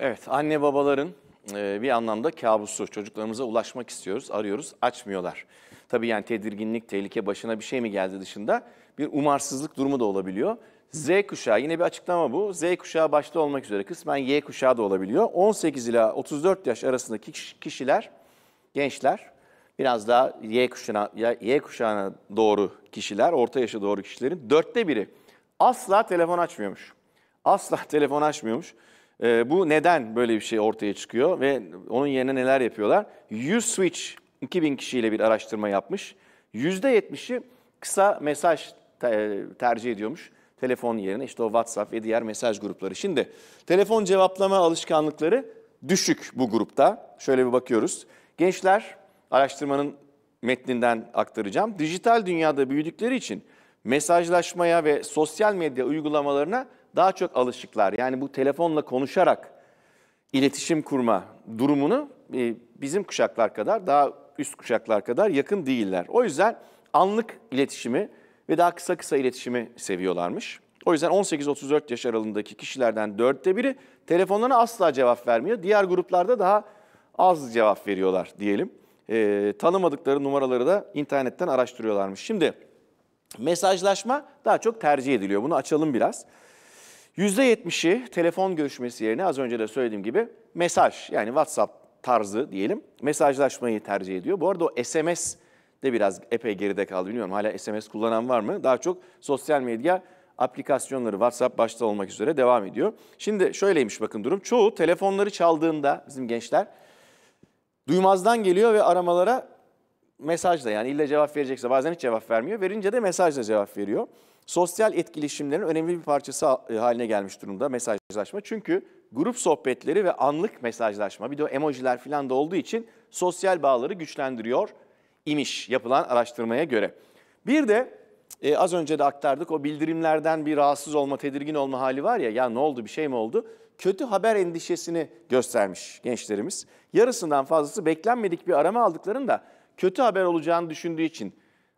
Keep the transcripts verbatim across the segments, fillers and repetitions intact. Evet, anne babaların bir anlamda kabusu. Çocuklarımıza ulaşmak istiyoruz, arıyoruz, açmıyorlar. Tabii yani tedirginlik, tehlike, başına bir şey mi geldi dışında bir umarsızlık durumu da olabiliyor. Z kuşağı, yine bir açıklama bu. Z kuşağı başta olmak üzere kısmen Y kuşağı da olabiliyor. on sekiz ila otuz dört yaş arasındaki kişiler, gençler, biraz daha Y kuşağına, Y kuşağına doğru kişiler, orta yaşa doğru kişilerin dörtte biri asla telefon açmıyormuş. Asla telefon açmıyormuş. Ee, bu neden böyle bir şey ortaya çıkıyor ve onun yerine neler yapıyorlar? You Switch iki bin kişiyle bir araştırma yapmış. yüzde yetmişi kısa mesaj te tercih ediyormuş. Telefon yerine işte o WhatsApp ve diğer mesaj grupları. Şimdi telefon cevaplama alışkanlıkları düşük bu grupta. Şöyle bir bakıyoruz. Gençler, araştırmanın metninden aktaracağım. Dijital dünyada büyüdükleri için mesajlaşmaya ve sosyal medya uygulamalarına daha çok alışıklar. Yani bu telefonla konuşarak iletişim kurma durumunu bizim kuşaklar kadar, daha üst kuşaklar kadar yakın değiller. O yüzden anlık iletişimi ve daha kısa kısa iletişimi seviyorlarmış. O yüzden on sekiz otuz dört yaş aralığındaki kişilerden dörtte biri telefonlarına asla cevap vermiyor. Diğer gruplarda daha az cevap veriyorlar diyelim. E, tanımadıkları numaraları da internetten araştırıyorlarmış. Şimdi mesajlaşma daha çok tercih ediliyor. Bunu açalım biraz. yüzde yetmişi telefon görüşmesi yerine az önce de söylediğim gibi mesaj, yani WhatsApp tarzı diyelim, mesajlaşmayı tercih ediyor. Bu arada o S M S de biraz epey geride kaldı. Bilmiyorum hala S M S kullanan var mı? Daha çok sosyal medya aplikasyonları, WhatsApp başta olmak üzere devam ediyor. Şimdi şöyleymiş bakın durum. Çoğu telefonları çaldığında bizim gençler duymazdan geliyor ve aramalara mesajla, yani illa cevap verecekse bazen hiç cevap vermiyor. Verince de mesajla cevap veriyor. Sosyal etkileşimlerin önemli bir parçası haline gelmiş durumda mesajlaşma. Çünkü grup sohbetleri ve anlık mesajlaşma, bir de o emojiler falan da olduğu için sosyal bağları güçlendiriyor imiş yapılan araştırmaya göre. Bir de e, az önce de aktardık, o bildirimlerden bir rahatsız olma, tedirgin olma hali var ya, ya ne oldu, bir şey mi oldu? Kötü haber endişesini göstermiş gençlerimiz. Yarısından fazlası beklenmedik bir arama aldıklarında kötü haber olacağını düşündüğü için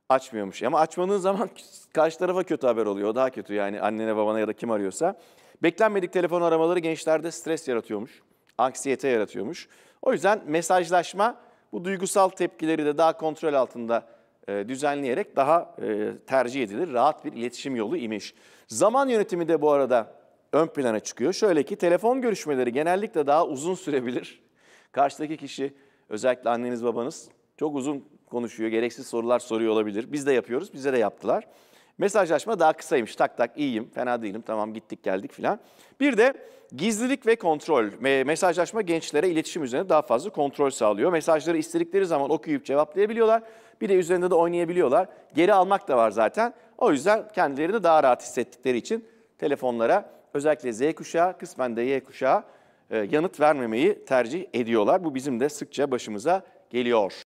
açmıyormuş. Ama açmadığın zaman karşı tarafa kötü haber oluyor. O daha kötü, yani annene, babana ya da kim arıyorsa. Beklenmedik telefon aramaları gençlerde stres yaratıyormuş. Anksiyete yaratıyormuş. O yüzden mesajlaşma bu duygusal tepkileri de daha kontrol altında e, düzenleyerek daha e, tercih edilir. Rahat bir iletişim yolu imiş. Zaman yönetimi de bu arada ön plana çıkıyor. Şöyle ki telefon görüşmeleri genellikle daha uzun sürebilir. Karşıdaki kişi, özellikle anneniz babanız çok uzun konuşuyor, gereksiz sorular soruyor olabilir. Biz de yapıyoruz, bize de yaptılar. Mesajlaşma daha kısaymış. Tak tak, iyiyim, fena değilim, tamam, gittik geldik filan. Bir de gizlilik ve kontrol. Mesajlaşma gençlere iletişim üzerine daha fazla kontrol sağlıyor. Mesajları istedikleri zaman okuyup cevaplayabiliyorlar. Bir de üzerinde de oynayabiliyorlar. Geri almak da var zaten. O yüzden kendilerini daha rahat hissettikleri için telefonlara, özellikle Z kuşağı, kısmen de Y kuşağı yanıt vermemeyi tercih ediyorlar. Bu bizim de sıkça başımıza geliyor.